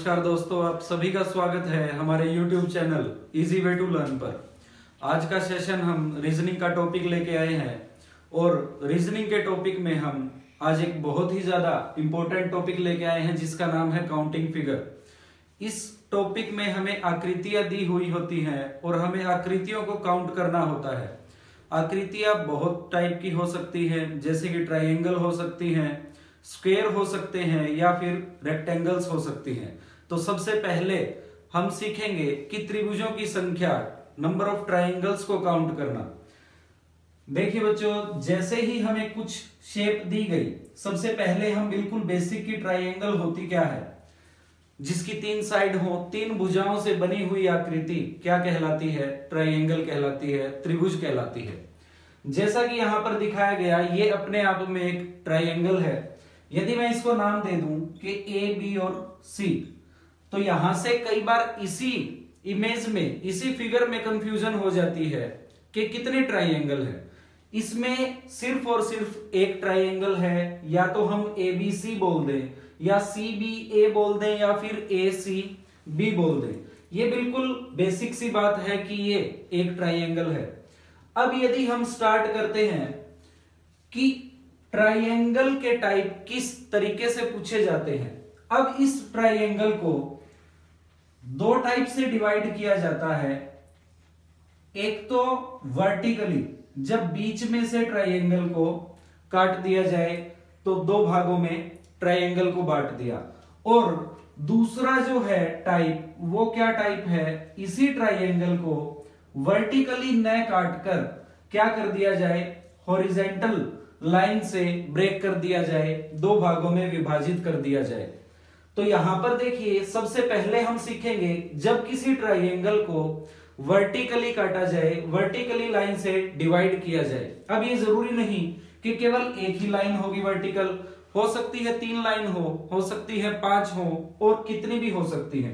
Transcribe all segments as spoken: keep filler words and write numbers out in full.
नमस्कार दोस्तों, आप सभी का स्वागत है हमारे YouTube channel easy way to learn पर। आज का सेशन हम रीजनिंग का टॉपिक लेके आए हैं और रीजनिंग के टॉपिक में हम आज एक बहुत ही ज्यादा इम्पोर्टेंट टॉपिक लेके आए हैं जिसका नाम है काउंटिंग फिगर। इस टॉपिक में हमें आकृतियां दी हुई होती हैं और हमें आकृतियों को काउंट करना होता है। आकृतियां बहुत टाइप की हो सकती है, जैसे कि ट्राइंगल हो सकती है, स्क्वायर हो सकते हैं या फिर रेक्टेंगल्स हो सकती हैं। तो सबसे पहले हम सीखेंगे कि त्रिभुजों की संख्या, नंबर ऑफ ट्राइंगल्स को काउंट करना। देखिए बच्चों, जैसे ही हमें कुछ शेप दी गई, सबसे पहले हम बिल्कुल बेसिक की ट्राइंगल होती क्या है, जिसकी तीन साइड हो, तीन भुजाओं से बनी हुई आकृति क्या कहलाती है, ट्राइंगल कहलाती है, त्रिभुज कहलाती है। जैसा कि यहां पर दिखाया गया, ये अपने आप में एक ट्राइंगल है। यदि मैं इसको नाम दे दूं कि ए, बी और सी, तो यहां से कई बार इसी इमेज में, इसी फिगर में कंफ्यूजन हो जाती है कि कितने ट्राइंगल है। इसमें सिर्फ और सिर्फ एक ट्राइंगल है, या तो हम ए बी सी बोल दें, या सी बी ए बोल दें, या फिर ए सी बी बोल दें। ये बिल्कुल बेसिक सी बात है कि ये एक ट्राइंगल है। अब यदि हम स्टार्ट करते हैं कि ट्राइंगल के टाइप किस तरीके से पूछे जाते हैं। अब इस ट्राइंगल को दो टाइप से डिवाइड किया जाता है। एक तो वर्टिकली, जब बीच में से ट्राइंगल को काट दिया जाए तो दो भागों में ट्राइंगल को बांट दिया, और दूसरा जो है टाइप, वो क्या टाइप है, इसी ट्राइंगल को वर्टिकली न काट कर क्या कर दिया जाए, हॉरिजॉन्टल लाइन से ब्रेक कर दिया जाए, दो भागों में विभाजित कर दिया जाए। तो यहां पर देखिए, सबसे पहले हम सीखेंगे जब किसी ट्राइंगल को वर्टिकली काटा जाए, वर्टिकली लाइन से डिवाइड किया जाए। अब ये जरूरी नहीं कि केवल एक ही लाइन होगी वर्टिकल, हो सकती है तीन लाइन हो, हो सकती है पांच हो, और कितनी भी हो सकती है।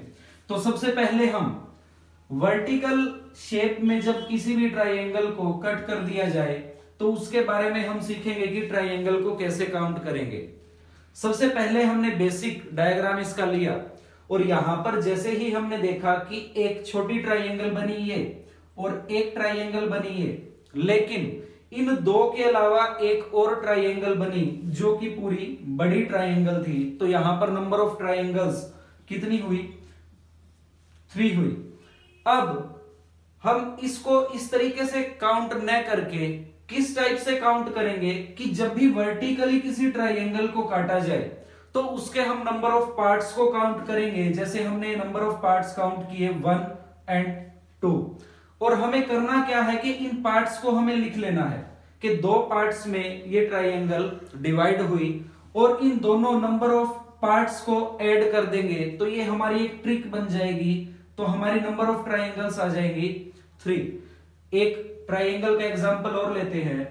तो सबसे पहले हम वर्टिकल शेप में जब किसी भी ट्राइंगल को कट कर दिया जाए तो उसके बारे में हम सीखेंगे कि ट्राइंगल को कैसे काउंट करेंगे। सबसे पहले हमने बेसिक डायग्राम इसका लिया, और यहां पर जैसे ही हमने देखा कि एक छोटी ट्राइंगल बनी है और एक ट्राइंगल बनी है, लेकिन इन दो के अलावा एक और ट्राइंगल बनी जो कि पूरी बड़ी ट्राइंगल थी। तो यहां पर नंबर ऑफ ट्राइंगल्स कितनी हुई, थ्री हुई। अब हम इसको इस तरीके से काउंट न करके किस टाइप से काउंट करेंगे कि जब भी वर्टिकली किसी ट्राइंगल को काटा जाए तो उसके हम नंबर ऑफ पार्ट्स को काउंट करेंगे। जैसे हमने नंबर ऑफ पार्ट्स काउंट किए वन एंड टू, और हमें करना क्या है कि इन पार्ट्स को हमें लिख लेना है कि दो पार्ट्स में ये ट्राइंगल डिवाइड हुई, और इन दोनों नंबर ऑफ पार्ट्स को ऐड कर देंगे। तो ये हमारी एक ट्रिक बन जाएगी। तो हमारी नंबर ऑफ ट्राइंगल्स आ जाएगी थ्री। एक ट्राइंगल का एग्जाम्पल और लेते हैं,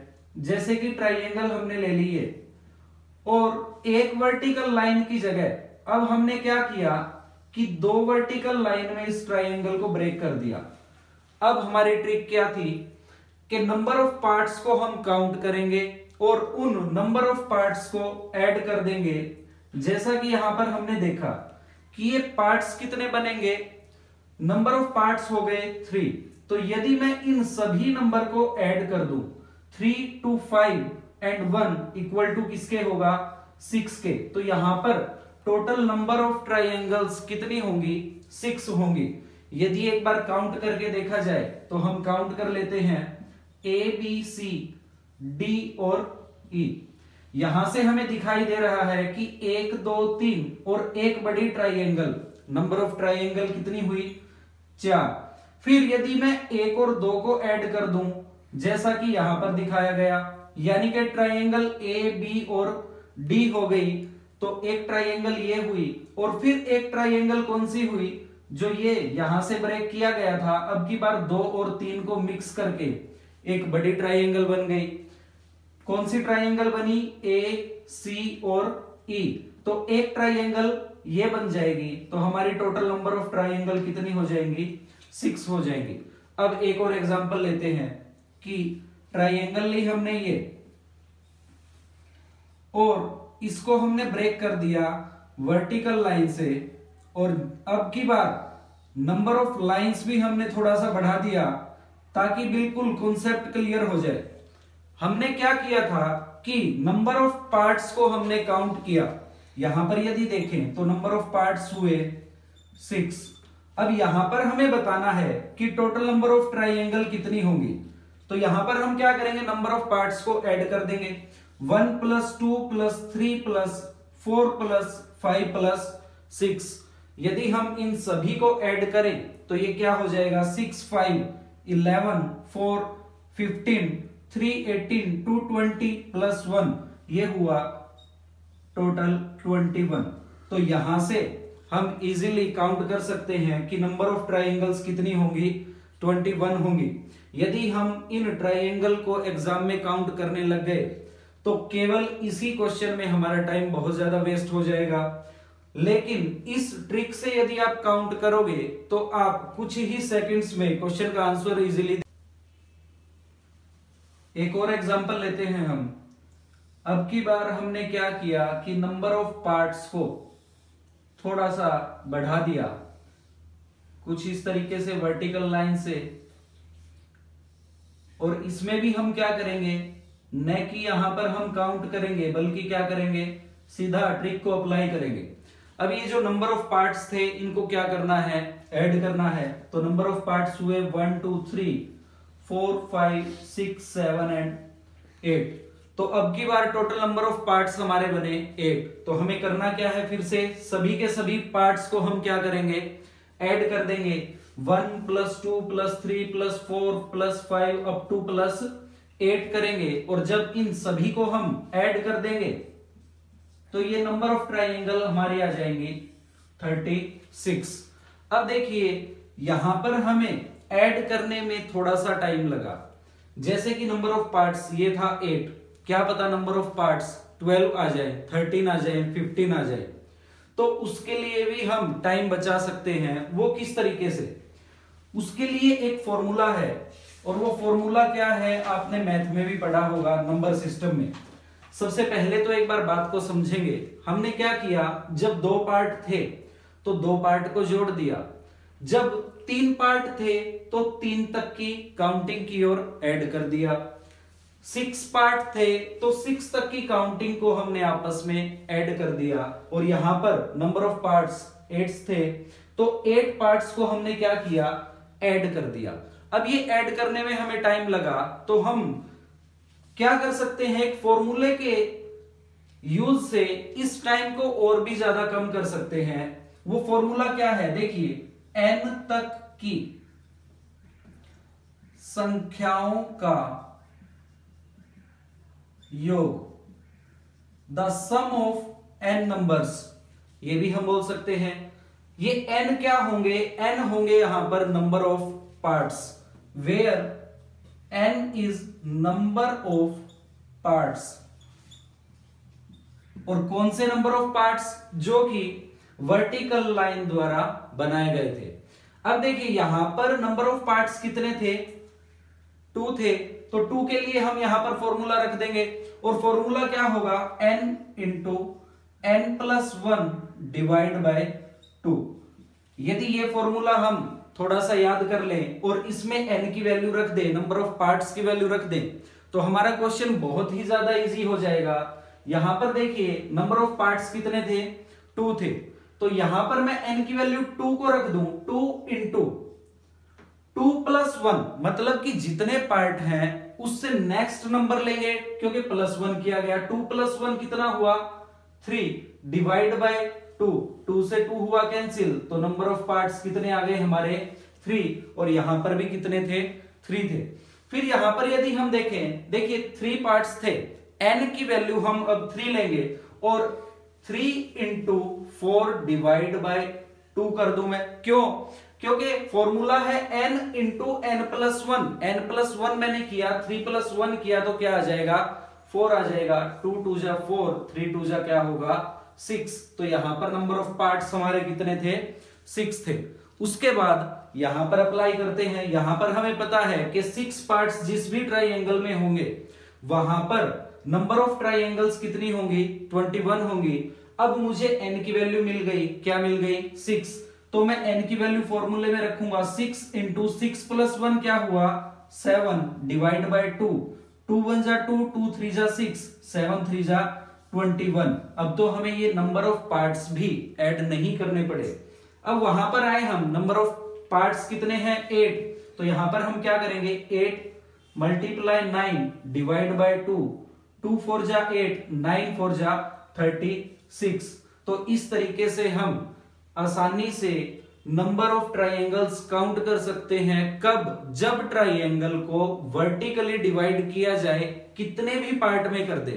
जैसे कि ट्राइंगल हमने ले ली है और एक वर्टिकल लाइन की जगह अब हमने क्या किया कि दो वर्टिकल लाइन में इस ट्राइंगल को ब्रेक कर दिया। अब हमारी ट्रिक क्या थी कि नंबर ऑफ पार्ट्स को हम काउंट करेंगे और उन नंबर ऑफ पार्ट्स को ऐड कर देंगे। जैसा कि यहां पर हमने देखा कि ये पार्ट्स कितने बनेंगे, नंबर ऑफ पार्ट्स हो गए थ्री। तो यदि मैं इन सभी नंबर को ऐड कर दूं, three two five and one equal to किसके होगा, सिक्स के। तो यहां पर टोटल नंबर ऑफ ट्राइंगल्स कितनी होंगी, सिक्स होंगी। यदि एक बार काउंट करके देखा जाए तो हम काउंट कर लेते हैं ए, बी, सी, डी और ई। यहां से हमें दिखाई दे रहा है कि एक, दो, तीन और एक बड़ी ट्राइंगल, नंबर ऑफ ट्राइंगल कितनी हुई, चार। फिर यदि मैं एक और दो को ऐड कर दूं, जैसा कि यहां पर दिखाया गया, यानी कि ट्राइंगल ए, बी और डी हो गई। तो एक ट्राइंगल ये हुई, और फिर एक ट्राइंगल कौन सी हुई, जो ये यहां से ब्रेक किया गया था। अब की बार दो और तीन को मिक्स करके एक बड़ी ट्राइंगल बन गई। कौन सी ट्राइंगल बनी, ए, सी और ई। तो एक ट्राइंगल ये बन जाएगी। तो हमारी टोटल नंबर ऑफ ट्राइंगल कितनी हो जाएंगी, सिक्स हो जाएंगी। अब एक और एग्जांपल लेते हैं कि ट्राइंगल ली हमने ये, और इसको हमने ब्रेक कर दिया वर्टिकल लाइन से, और अब की बार नंबर ऑफ लाइंस भी हमने थोड़ा सा बढ़ा दिया ताकि बिल्कुल कॉन्सेप्ट क्लियर हो जाए। हमने क्या किया था कि नंबर ऑफ पार्ट्स को हमने काउंट किया। यहां पर यदि देखें तो नंबर ऑफ पार्ट्स हुए सिक्स। अब यहां पर हमें बताना है कि टोटल नंबर ऑफ ट्राइंगल कितनी होंगी। तो यहां पर हम क्या करेंगे, नंबर ऑफ पार्ट्स को ऐड कर देंगे। One plus two plus three plus four plus five plus six, यदि हम इन सभी को ऐड करें तो ये क्या हो जाएगा, six five eleven four fifteen three eighteen two twenty plus one, ये हुआ टोटल ट्वेंटी वन। तो यहां से हम इजीली काउंट कर सकते हैं कि नंबर ऑफ ट्राइंगल्स कितनी होंगी, इक्कीस होंगी। यदि हम इन ट्राइंगल को एग्जाम में काउंट करने लग गए तो केवल इसी क्वेश्चन में हमारा टाइम बहुत ज्यादा वेस्ट हो जाएगा। लेकिन इस ट्रिक से यदि आप काउंट करोगे तो आप कुछ ही सेकंड्स में क्वेश्चन का आंसर इजीली। एक और एग्जांपल लेते हैं हम। अब की बार हमने क्या किया कि नंबर ऑफ पार्ट्स को थोड़ा सा बढ़ा दिया, कुछ इस तरीके से वर्टिकल लाइन से। और इसमें भी हम क्या करेंगे, न कि यहां पर हम काउंट करेंगे बल्कि क्या करेंगे, सीधा ट्रिक को अप्लाई करेंगे। अब ये जो नंबर ऑफ पार्ट्स थे इनको क्या करना है, ऐड करना है। तो नंबर ऑफ पार्ट्स हुए one two three four five six seven and eight. तो अब की बार टोटल नंबर ऑफ पार्ट्स हमारे बने एट। तो हमें करना क्या है, फिर से सभी के सभी पार्ट्स को हम क्या करेंगे, ऐड कर देंगे। One plus two plus three plus four plus five up to plus eight करेंगे। और जब इन सभी को हम ऐड कर देंगे तो ये नंबर ऑफ ट्राइंगल हमारी आ जाएंगी थर्टी सिक्स। अब देखिए यहां पर हमें ऐड करने में थोड़ा सा टाइम लगा, जैसे कि नंबर ऑफ पार्ट्स ये था एट, क्या पता नंबर ऑफ पार्ट्स ट्वेल्व आ जाए, थर्टीन आ जाए, फिफ्टीन आ जाए। तो उसके लिए भी हम टाइम बचा सकते हैं। वो किस तरीके से, उसके लिए एक फॉर्मूला है और वो फॉर्मूला क्या है आपने मैथ में भी पढ़ा होगा, नंबर सिस्टम में। सबसे पहले तो एक बार बात को समझेंगे। हमने क्या किया, जब दो पार्ट थे तो दो पार्ट को जोड़ दिया, जब तीन पार्ट थे तो तीन तक की काउंटिंग की ओर ऐड कर दिया, सिक्स पार्ट थे तो सिक्स तक की काउंटिंग को हमने आपस में ऐड कर दिया। और यहां पर नंबर ऑफ पार्ट्स एट थे तो एट पार्ट्स को हमने क्या किया, ऐड कर दिया। अब ये ऐड करने में हमें टाइम लगा, तो हम क्या कर सकते हैं, एक फॉर्मूले के यूज से इस टाइम को और भी ज्यादा कम कर सकते हैं। वो फॉर्मूला क्या है, देखिए, एन तक की संख्याओं का योग, the sum of N numbers, ये भी हम बोल सकते हैं। ये एन क्या होंगे, एन होंगे यहां पर number of parts, where n is number of parts। और कौन से नंबर ऑफ पार्ट्स, जो कि वर्टिकल लाइन द्वारा बनाए गए थे। अब देखिए यहां पर नंबर ऑफ पार्ट्स कितने थे, टू थे। तो टू के लिए हम यहां पर फॉर्मूला रख देंगे और फॉर्मूला क्या होगा, n into N plus one divide by two. यदि ये फॉर्मूला हम थोड़ा सा याद कर लें और इसमें n की वैल्यू रख दें, नंबर ऑफ पार्ट्स की वैल्यू रख दें, तो हमारा क्वेश्चन बहुत ही ज्यादा इजी हो जाएगा। यहां पर देखिए नंबर ऑफ पार्ट्स कितने थे, टू थे। तो यहां पर मैं n की वैल्यू टू को रख दूं, two into two plus one, मतलब कि जितने पार्ट हैं उससे नेक्स्ट नंबर लेंगे क्योंकि प्लस वन किया गया। टू प्लस वन कितना हुआ, three divide by two, two से टू हुआ कैंसिल। तो नंबर ऑफ पार्ट्स कितने आ गए हमारे, थ्री। और यहां पर भी कितने थे, थ्री थे। फिर यहां पर यदि हम देखें, देखिए थ्री पार्ट्स थे, n की वैल्यू हम अब थ्री लेंगे और three into four divide by two कर दूं मैं, क्यों, क्योंकि फॉर्मूला है n into N plus one. N plus one मैंने किया, थ्री प्लस वन किया तो क्या आ जाएगा, फोर आ जाएगा। टू टू जा फोर, थ्री टू जा क्या होगा, सिक्स। तो यहां पर नंबर ऑफ पार्ट्स हमारे कितने थे, सिक्स थे। उसके बाद यहां पर अप्लाई करते हैं। यहां पर हमें पता है कि सिक्स पार्ट्स जिस भी ट्राइंगल में होंगे वहां पर नंबर ऑफ ट्राइंगल्स कितनी होंगी, इक्कीस होंगी। अब मुझे एन की वैल्यू मिल गई, क्या मिल गई, सिक्स। तो मैं एन की वैल्यू फॉर्मूले में रखूंगा, six into six plus one क्या हुआ, seven, divide by two, two one जा टू, टू थ्री जा सिक्स, सेवन थ्री जा ट्वेंटी वन। अब तो हमें ये नंबर ऑफ पार्ट्स भी ऐड नहीं करने पड़े। अब वहां पर आए हम, नंबर ऑफ पार्ट्स कितने हैं, एट। तो यहां पर हम क्या करेंगे, eight multiply nine divide by two, two four जा एट, नाइन फोर जा थर्टी सिक्स। तो इस तरीके से हम आसानी से नंबर ऑफ ट्राइंगल्स काउंट कर सकते हैं। कब, जब ट्राइंगल को वर्टिकली डिवाइड किया जाए, कितने भी पार्ट में कर दे।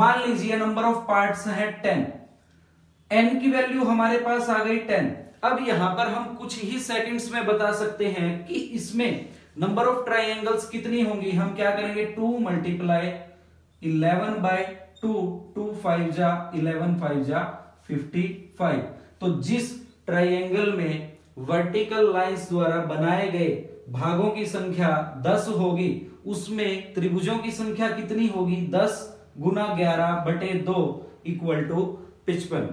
मान लीजिए नंबर ऑफ पार्ट्स है टेन, एन की वैल्यू हमारे पास आ गई टेन। अब यहां पर हम कुछ ही सेकंड्स में बता सकते हैं कि इसमें नंबर ऑफ ट्राइंगल्स कितनी होंगी। हम क्या करेंगे, two multiply eleven by two, two five जा इलेवन, फाइव जा फिफ्टी फाइव। तो जिस ट्राइंगल में वर्टिकल लाइंस द्वारा बनाए गए भागों की संख्या दस होगी, उसमें त्रिभुजों की संख्या कितनी होगी, दस गुना ग्यारह बटे दो इक्वल टू पचपन।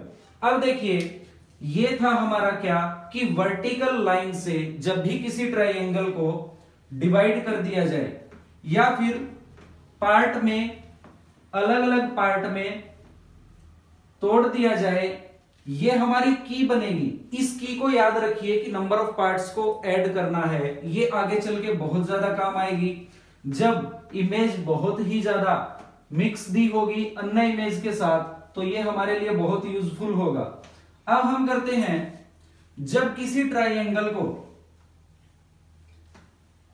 अब देखिए ये था हमारा क्या, कि वर्टिकल लाइन से जब भी किसी ट्राइंगल को डिवाइड कर दिया जाए या फिर पार्ट में, अलग अलग पार्ट में तोड़ दिया जाए, ये हमारी की बनेगी। इस की को याद रखिए कि नंबर ऑफ पार्ट्स को ऐड करना है, ये आगे चल के बहुत ज्यादा काम आएगी। जब इमेज बहुत ही ज्यादा मिक्स दी होगी अन्य इमेज के साथ, तो ये हमारे लिए बहुत यूजफुल होगा। अब हम करते हैं, जब किसी ट्राइंगल को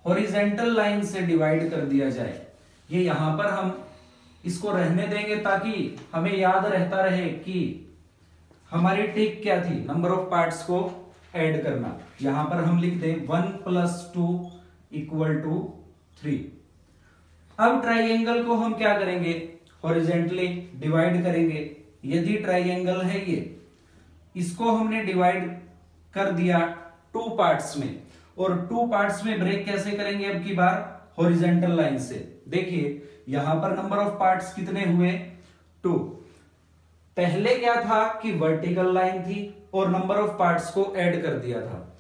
हॉरिजॉन्टल लाइन से डिवाइड कर दिया जाए, ये यहां पर हम इसको रहने देंगे ताकि हमें याद रहता रहे कि हमारी ट्रिक क्या थी, नंबर ऑफ पार्ट्स को ऐड करना। यहां पर हम लिख दें one plus two equal to three. अब ट्राइंगल को हम क्या करेंगे, हॉरिजॉन्टली डिवाइड करेंगे। यदि ट्राइंगल है ये, इसको हमने डिवाइड कर दिया टू पार्ट्स में, और टू पार्ट्स में ब्रेक कैसे करेंगे अब की बार, हॉरिजॉन्टल लाइन से। देखिए यहां पर नंबर ऑफ पार्ट्स कितने हुए, टू। पहले क्या था कि वर्टिकल लाइन थी और नंबर ऑफ पार्ट्स को ऐड कर दिया था।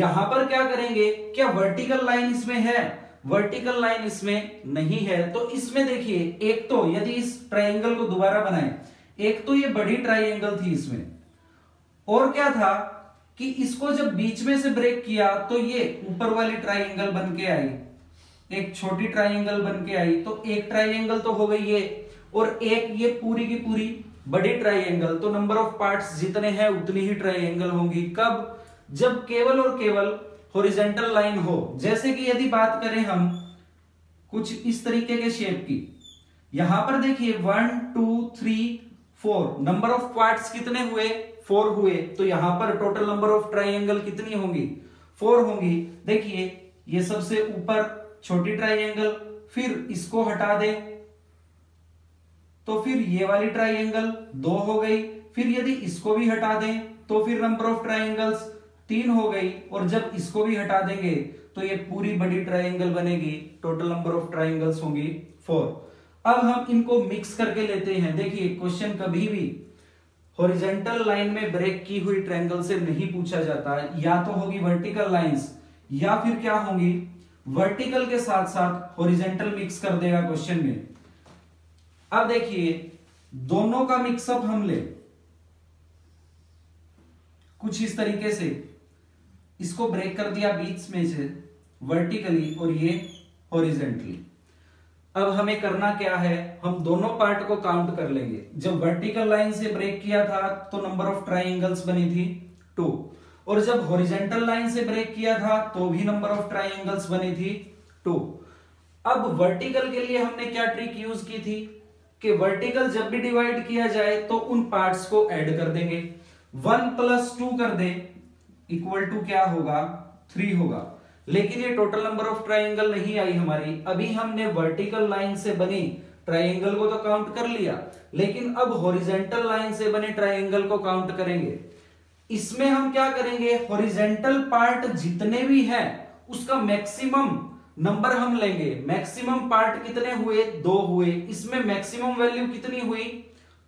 यहां पर क्या करेंगे, क्या वर्टिकल लाइन इसमें है, वर्टिकल लाइन इसमें नहीं है। तो इसमें देखिए, एक तो यदि इस ट्राइंगल को दोबारा बनाए, एक तो ये बड़ी ट्राइंगल थी इसमें, और क्या था कि इसको जब बीच में से ब्रेक किया तो ये ऊपर वाली ट्राइंगल बन के आई, एक छोटी ट्राइंगल बन के आई। तो एक ट्राइंगल तो हो गई ये, और एक ये पूरी की पूरी बड़ी ट्राइंगल। तो नंबर ऑफ पार्ट्स जितने हैं उतनी ही ट्राइंगल होंगी। कब, जब केवल और केवल हॉरिजॉन्टल लाइन हो। जैसे कि यदि बात करें हम कुछ इस तरीके के शेप की, यहां पर देखिए one two three four, number of parts कितने हुए, फोर हुए। तो यहां पर टोटल नंबर ऑफ ट्राइंगल कितनी होंगी, फोर होंगी। देखिए ये सबसे ऊपर छोटी ट्राइंगल, फिर इसको हटा दे तो फिर ये वाली ट्राइंगल दो हो गई, फिर यदि इसको भी हटा दें तो फिर नंबर ऑफ ट्राइंगल्स तीन हो गई, और जब इसको भी हटा देंगे तो ये पूरी बड़ी ट्राइंगल बनेगी। टोटल नंबर ऑफ ट्राइंगल्स होंगी फोर। अब हम इनको मिक्स करके लेते हैं। देखिए क्वेश्चन कभी भी हॉरिजॉन्टल लाइन में ब्रेक की हुई ट्राइंगल से नहीं पूछा जाता, या तो होगी वर्टिकल लाइंस या फिर क्या होंगी, वर्टिकल के साथ साथ हॉरिजॉन्टल मिक्स कर देगा क्वेश्चन में। अब देखिए दोनों का मिक्सअप हम ले कुछ इस तरीके से, इसको ब्रेक कर दिया बीच में से वर्टिकली और ये हॉरिजॉन्टली। अब हमें करना क्या है, हम दोनों पार्ट को काउंट कर लेंगे। जब वर्टिकल लाइन से ब्रेक किया था तो नंबर ऑफ ट्राइंगल्स बनी थी टू, और जब हॉरिजॉन्टल लाइन से ब्रेक किया था तो भी नंबर ऑफ ट्राइंगल्स बनी थी टू। अब वर्टिकल के लिए हमने क्या ट्रिक यूज की थी कि वर्टिकल जब भी डिवाइड किया जाए तो उन पार्ट्स को ऐड कर देंगे। वन प्लस टू कर दे इक्वल टू क्या होगा, थ्री होगा। लेकिन ये टोटल नंबर ऑफ ट्राइंगल नहीं आई हमारी। अभी हमने वर्टिकल लाइन से बनी ट्राइंगल को तो काउंट कर लिया, लेकिन अब हॉरिजॉन्टल लाइन से बने ट्राइंगल को काउंट करेंगे। इसमें हम क्या करेंगे, हॉरिजॉन्टल पार्ट जितने भी हैं उसका मैक्सिमम नंबर हम लेंगे। मैक्सिमम पार्ट कितने हुए, दो हुए, इसमें मैक्सिमम वैल्यू कितनी हुई,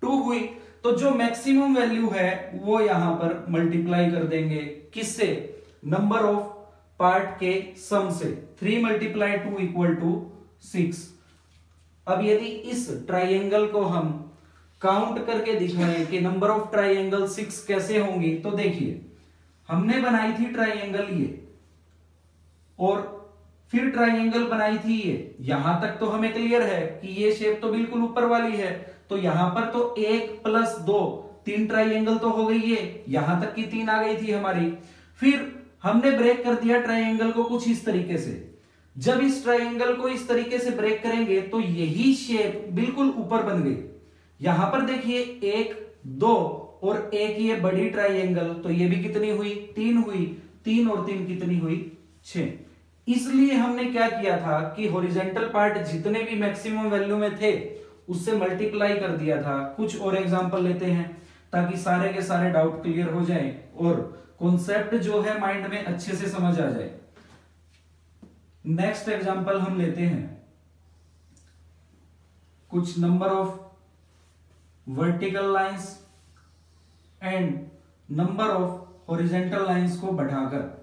टू हुई। तो जो मैक्सिमम वैल्यू है वो यहां पर मल्टीप्लाई कर देंगे किससे, नंबर ऑफ पार्ट के सम से। Three multiply two equal to six. अब यदि इस ट्राइंगल को हम काउंट करके दिखाएं कि नंबर ऑफ ट्राइंगल सिक्स कैसे होंगी, तो देखिए हमने बनाई थी ट्राइंगल ये और फिर ट्राइंगल बनाई थी ये, यहां तक तो हमें क्लियर है कि ये शेप तो बिल्कुल ऊपर वाली है, तो यहां पर तो एक प्लस दो तीन ट्राइंगल तो हो गई ये, यहां तक की तीन आ गई थी हमारी। फिर हमने ब्रेक कर दिया ट्राइंगल को कुछ इस तरीके से। जब इस ट्राइंगल को इस तरीके से ब्रेक करेंगे तो यही शेप बिल्कुल ऊपर बन गई। यहां पर देखिए एक दो और एक ये बड़ी ट्राइंगल, तो ये भी कितनी हुई, तीन हुई। तीन और तीन कितनी हुई, छह। इसलिए हमने क्या किया था कि हॉरिजॉन्टल पार्ट जितने भी मैक्सिमम वैल्यू में थे उससे मल्टीप्लाई कर दिया था। कुछ और एग्जांपल लेते हैं ताकि सारे के सारे डाउट क्लियर हो जाएं और कॉन्सेप्ट जो है माइंड में अच्छे से समझ आ जाए। नेक्स्ट एग्जांपल हम लेते हैं, कुछ number of vertical lines and number of horizontal lines को बढ़ाकर।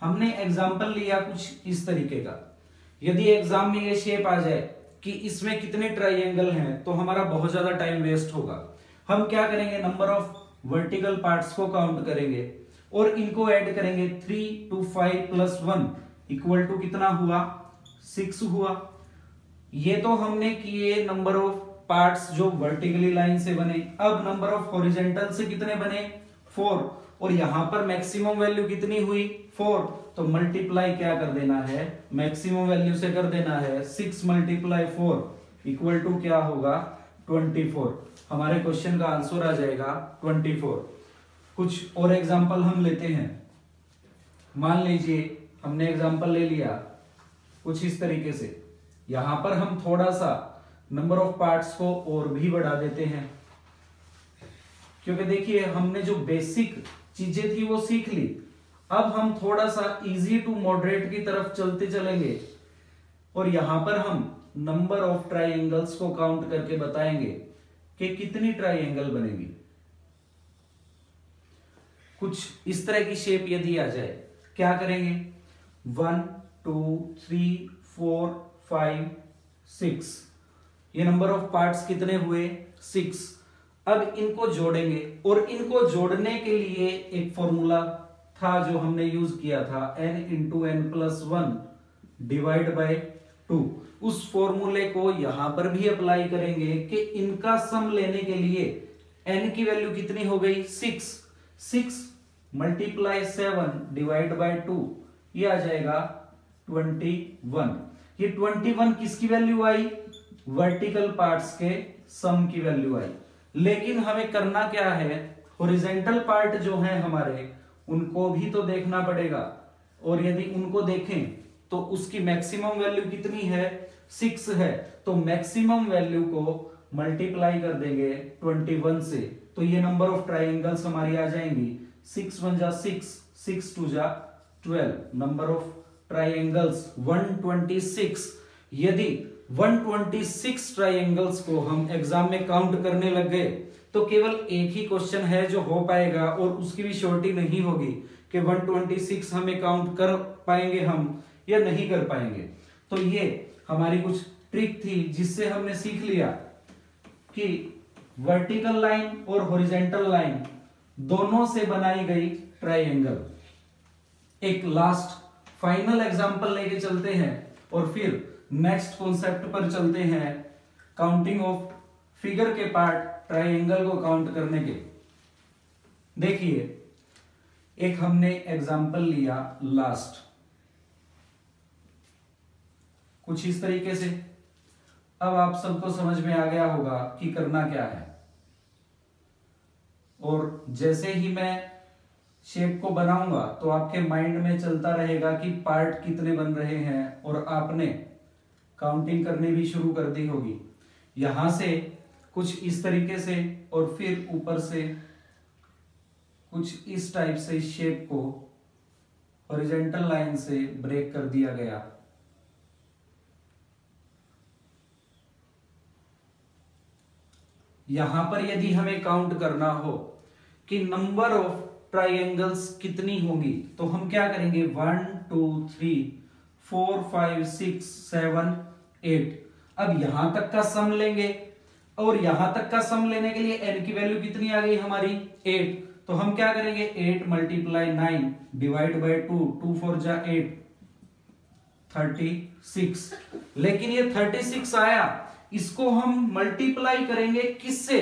हमने एग्जाम्पल लिया कुछ इस तरीके का। यदि एग्जाम में ये शेप आ जाए कि इसमें कितने ट्राइंगल हैं, तो हमारा बहुत ज्यादा टाइम वेस्ट होगा। हम क्या करेंगे, नंबर ऑफ वर्टिकल पार्ट्स को काउंट करेंगे और इनको ऐड करेंगे। Three two five plus one equal to कितना हुआ, सिक्स हुआ। ये तो हमने किए नंबर ऑफ पार्ट्स जो वर्टिकली लाइन से बने। अब नंबर ऑफ हॉरिजॉन्टल से कितने बने, फोर। और यहां पर मैक्सिमम वैल्यू कितनी हुई, फोर। तो मल्टीप्लाई क्या कर देना है, मैक्सिमम वैल्यू से कर देना है। Six multiply four equal to क्या होगा, ट्वेंटी फोर। हमारे क्वेश्चन का आंसर आ जाएगा ट्वेंटी फोर। कुछ और एग्जांपल हम लेते हैं। मान लीजिए हमने एग्जांपल ले लिया कुछ इस तरीके से। यहां पर हम थोड़ा सा नंबर ऑफ पार्ट्स को और भी बढ़ा देते हैं, क्योंकि देखिए हमने जो बेसिक चीजें थी वो सीख ली। अब हम थोड़ा सा इजी टू मॉडरेट की तरफ चलते चलेंगे और यहां पर हम नंबर ऑफ ट्राइंगल्स को काउंट करके बताएंगे कि कितनी ट्राइंगल बनेगी। कुछ इस तरह की शेप यदि आ जाए क्या करेंगे, one two three four five six. ये नंबर ऑफ पार्ट्स कितने हुए, सिक्स। अब इनको जोड़ेंगे और इनको जोड़ने के लिए एक फॉर्मूला था जो हमने यूज किया था, N into N plus one divide by two. उस फॉर्मूले को यहां पर भी अप्लाई करेंगे कि इनका सम लेने के लिए एन की वैल्यू कितनी हो गई, six. Six multiply seven divide by two, ये आ जाएगा ट्वेंटी वन। ये ट्वेंटी वन किसकी वैल्यू आई, वर्टिकल पार्ट्स के सम की वैल्यू आई। लेकिन हमें करना क्या है, हॉरिजॉन्टल पार्ट जो है हमारे उनको भी तो देखना पड़ेगा, और यदि उनको देखें तो उसकी मैक्सिमम वैल्यू कितनी है, सिक्स है। तो मैक्सिमम वैल्यू को मल्टीप्लाई कर देंगे ट्वेंटी वन से, तो ये नंबर ऑफ ट्राइंगल्स हमारी आ जाएंगी। सिक्स वन जा सिक्स, सिक्स टू जा twelve. Number of triangles one twenty six. यदि वन ट्वेंटी सिक्स ट्राइंगल्स को हम एग्जाम में काउंट करने लग गए तो केवल एक ही क्वेश्चन है जो हो पाएगा, और उसकी भी श्योरिटी नहीं होगी कि वन ट्वेंटी सिक्स हमें काउंट कर पाएंगे हम या नहीं कर पाएंगे। तो ये हमारी कुछ ट्रिक थी जिससे हमने सीख लिया कि वर्टिकल लाइन और हॉरिजॉन्टल लाइन दोनों से बनाई गई ट्राइंगल। एक लास्ट फाइनल एग्जांपल लेके चलते हैं और फिर नेक्स्ट कॉन्सेप्ट पर चलते हैं, काउंटिंग ऑफ फिगर के पार्ट ट्राइंगल को काउंट करने के। देखिए एक हमने एग्जांपल लिया लास्ट कुछ इस तरीके से। अब आप सबको समझ में आ गया होगा कि करना क्या है, और जैसे ही मैं शेप को बनाऊंगा तो आपके माइंड में चलता रहेगा कि पार्ट कितने बन रहे हैं, और आपने काउंटिंग करनी भी शुरू कर दी होगी। यहां से कुछ इस तरीके से और फिर ऊपर से कुछ इस टाइप से शेप को हॉरिजॉन्टल लाइन से ब्रेक कर दिया गया। यहां पर यदि हमें काउंट करना हो कि नंबर ऑफ ट्राइंगल्स कितनी होगी, तो हम क्या करेंगे one two three four five six seven eight. अब यहां तक का सम लेंगे और यहां तक का सम लेने के लिए n की वैल्यू कितनी आ गई हमारी एट, तो हम क्या करेंगे eight multiply nine divide by two, two four जा एट थर्टी सिक्स। लेकिन ये थर्टी सिक्स आया, इसको हम मल्टीप्लाई करेंगे किससे,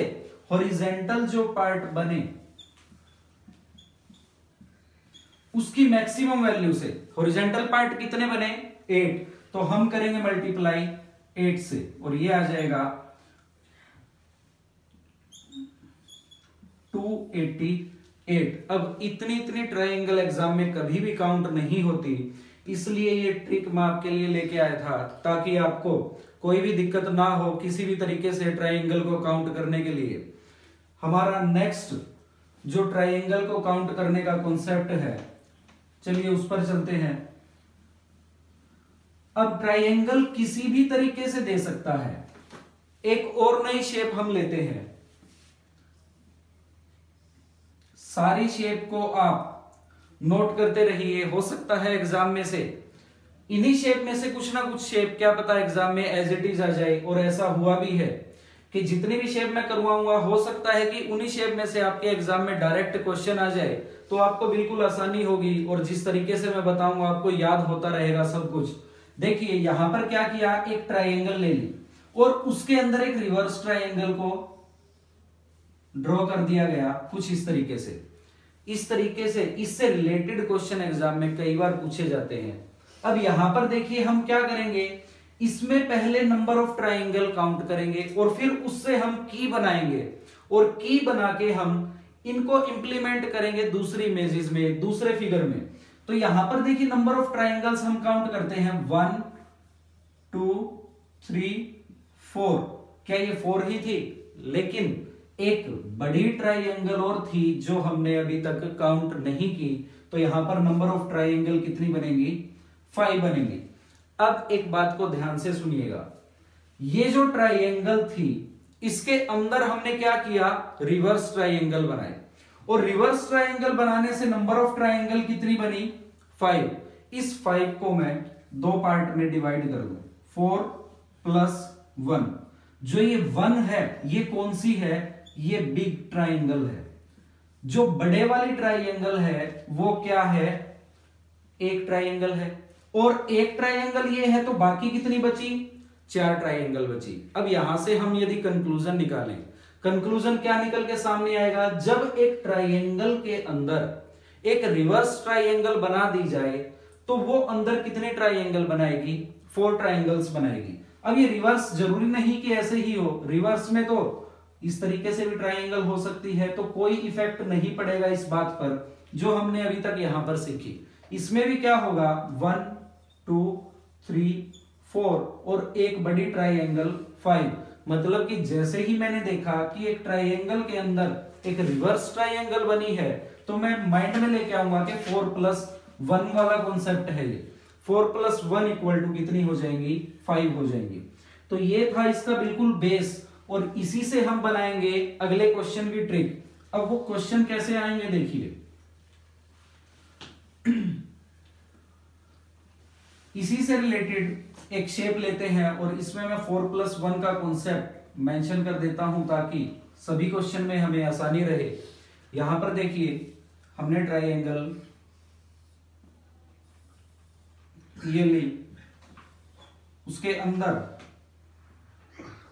हॉरिजेंटल जो पार्ट बने उसकी मैक्सिमम वैल्यू से। हॉरिजेंटल पार्ट कितने बने एट, तो हम करेंगे मल्टीप्लाई एट से और ये आ जाएगा टू एटी एट। अब इतनी इतनी ट्रायंगल एग्जाम में कभी भी काउंट नहीं होती, इसलिए ये ट्रिक मैं आपके लिए लेके आया था ताकि आपको कोई भी दिक्कत ना हो किसी भी तरीके से ट्रायंगल को काउंट करने के लिए। हमारा नेक्स्ट जो ट्रायंगल को काउंट करने का कॉन्सेप्ट है, चलिए उस पर चलते हैं। अब ट्रायंगल किसी भी तरीके से दे सकता है। एक और नई शेप हम लेते हैं, सारी शेप को आप नोट करते रहिए, हो सकता है एग्जाम में से इन्हीं शेप में से कुछ ना कुछ शेप, क्या पता एग्जाम में एज इट इज आ जाए। और ऐसा हुआ भी है कि जितनी भी शेप मैं करवाऊंगा हो सकता है कि उन्हीं शेप में से आपके एग्जाम में डायरेक्ट क्वेश्चन आ जाए, तो आपको बिल्कुल आसानी होगी और जिस तरीके से मैं बताऊंगा आपको याद होता रहेगा सब कुछ। देखिए यहां पर क्या किया, एक ट्राइंगल ले ली और उसके अंदर एक रिवर्स ट्राइंगल को ड्रॉ कर दिया गया कुछ इस तरीके से। इस तरीके से इससे रिलेटेड क्वेश्चन एग्जाम में कई बार पूछे जाते हैं। अब यहां पर देखिए हम क्या करेंगे, इसमें पहले नंबर ऑफ ट्राइंगल काउंट करेंगे और फिर उससे हम की बनाएंगे और की बना के हम इनको इंप्लीमेंट करेंगे दूसरी इमेजेस में, दूसरे फिगर में। तो यहां पर देखिए नंबर ऑफ ट्राइंगल्स हम काउंट करते हैं वन टू थ्री फोर। क्या ये फोर ही थी, लेकिन एक बड़ी ट्राइंगल और थी जो हमने अभी तक काउंट नहीं की, तो यहां पर नंबर ऑफ ट्राइंगल कितनी बनेगी, फाइव बनेगी। अब एक बात को ध्यान से सुनिएगा, ये जो ट्राइंगल थी इसके अंदर हमने क्या किया, रिवर्स ट्राइंगल बनाए और रिवर्स ट्राइंगल बनाने से नंबर ऑफ ट्राइंगल कितनी बनी, फाइव। इस फाइव को मैं दो पार्ट में डिवाइड कर दूं, फोर प्लस वन। जो ये वन है ये कौन सी है, ये बिग ट्राइंगल है। जो बड़े वाली ट्राइंगल है वो क्या है, एक ट्राइंगल है और एक ट्राइंगल ये है, तो बाकी कितनी बची, चार ट्राइंगल बची। अब यहां से हम यदि कंक्लूजन निकालें, कंक्लूजन क्या निकल के सामने आएगा, जब एक ट्राइंगल के अंदर एक रिवर्स ट्राइंगल बना दी जाए तो वो अंदर कितने ट्राइंगल बनाएगी, फोर ट्राइंगल्स बनाएगी। अब ये रिवर्स जरूरी नहीं कि ऐसे ही हो, रिवर्स में तो इस तरीके से भी ट्राइंगल हो सकती है, तो कोई इफेक्ट नहीं पड़ेगा इस बात पर जो हमने अभी तक यहां पर सीखी। इसमें भी क्या होगा, वन टू थ्री फोर और एक बड़ी ट्राइंगल फाइव। मतलब कि जैसे ही मैंने देखा कि एक ट्राइंगल के अंदर एक रिवर्स ट्राइंगल बनी है, तो मैं माइंड में लेके आऊंगा कि फोर प्लस वन वाला कॉन्सेप्ट है ये, four plus one equal to कितनी हो जाएंगी, फाइव हो जाएंगी। तो ये था इसका बिल्कुल बेस और इसी से हम बनाएंगे अगले क्वेश्चन की ट्रिक। अब वो क्वेश्चन कैसे आएंगे देखिए, इसी से रिलेटेड एक शेप लेते हैं और इसमें मैं फोर प्लस वन का कॉन्सेप्ट मेंशन कर देता हूं ताकि सभी क्वेश्चन में हमें आसानी रहे। यहां पर देखिए हमने ट्राइंगल ये ली, उसके अंदर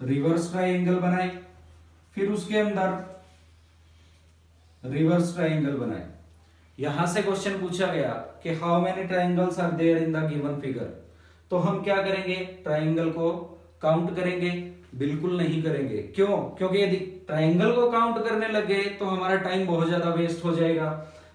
रिवर्स ट्राइंगल बनाए, फिर उसके अंदर रिवर्स ट्राइंगल बनाए। यहां से क्वेश्चन पूछा गया कि how many triangles are there in the given figure, तो हम क्या करेंगे, ट्राइंगल को काउंट करेंगे, बिल्कुल नहीं करेंगे। क्यों, क्योंकि यदि ट्राइंगल को काउंट करने लगे तो हमारा टाइम बहुत ज्यादा वेस्ट हो जाएगा।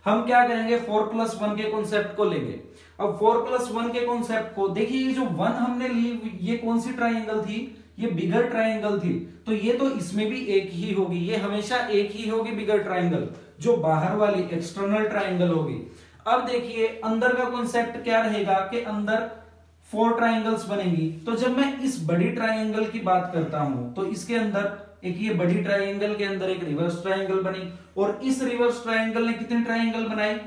हम क्या करेंगे, फोर प्लस वन के कॉन्सेप्ट को लेंगे। अब फोर प्लस वन के कॉन्सेप्ट को देखिए, ये जो वन हमने ली ये कौन सी ट्राइंगल थी, ये बिगर ट्राइंगल थी, तो ये तो इसमें भी एक ही होगी, ये हमेशा एक ही होगी बिगर ट्राइंगल, जो बाहर वाली एक्सटर्नल ट्राइंगल होगी। अब देखिए अंदर का कॉन्सेप्ट क्या रहेगा कि अंदर फोर ट्राइंगल्स बनेंगी, तो जब मैं इस बड़ी ट्राइंगल की बात करता हूं तो इसके अंदर एक ये बड़ी ट्राइंगल के अंदर एक रिवर्स ट्राइंगल बनी, और इस रिवर्स ट्राइंगल ने कितने ट्राइंगल बनाए?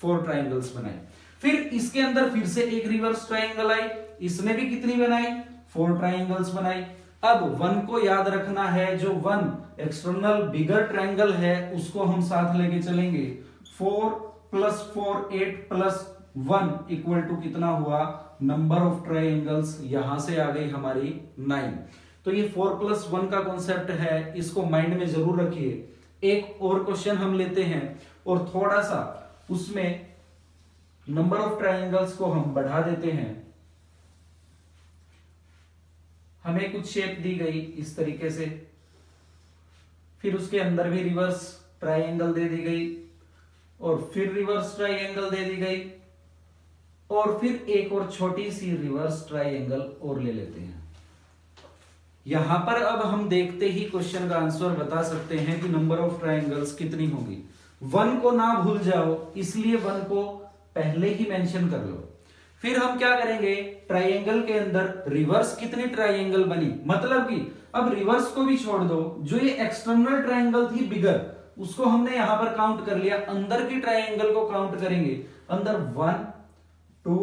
फोर ट्राइंगल्स बनाए। फिर इसके अंदर फिर से एक रिवर्स ट्राइंगल आई, इसने भी कितनी बनाई? फोर ट्राइंगल्स बनाई। अब वन को याद रखना है, जो वन एक्सटर्नल बिगर ट्राइंगल है उसको हम साथ लेके चलेंगे। Four plus four eight plus one equal to कितना हुआ? नंबर ऑफ ट्राइंगल्स यहां से आ गई हमारी नाइन। तो ये फोर प्लस वन का कॉन्सेप्ट है, इसको माइंड में जरूर रखिए। एक और क्वेश्चन हम लेते हैं और थोड़ा सा उसमें नंबर ऑफ ट्राइंगल्स को हम बढ़ा देते हैं। हमें कुछ शेप दी गई इस तरीके से, फिर उसके अंदर भी रिवर्स ट्राइंगल दे दी गई, और फिर रिवर्स ट्राइंगल दे दी गई, और फिर एक और छोटी सी रिवर्स ट्राइंगल और ले लेते हैं। यहां पर अब हम देखते ही क्वेश्चन का आंसर बता सकते हैं कि नंबर ऑफ ट्राइंगल्स कितनी होगी। वन को ना भूल जाओ, इसलिए वन को पहले ही मेंशन कर लो। फिर हम क्या करेंगे? ट्राइंगल के अंदर रिवर्स कितनी ट्राइंगल बनी, मतलब कि अब रिवर्स को भी छोड़ दो, जो ये एक्सटर्नल ट्राइंगल थी बिगर, उसको हमने यहां पर काउंट कर लिया। अंदर की ट्राइंगल को काउंट करेंगे। अंदर वन टू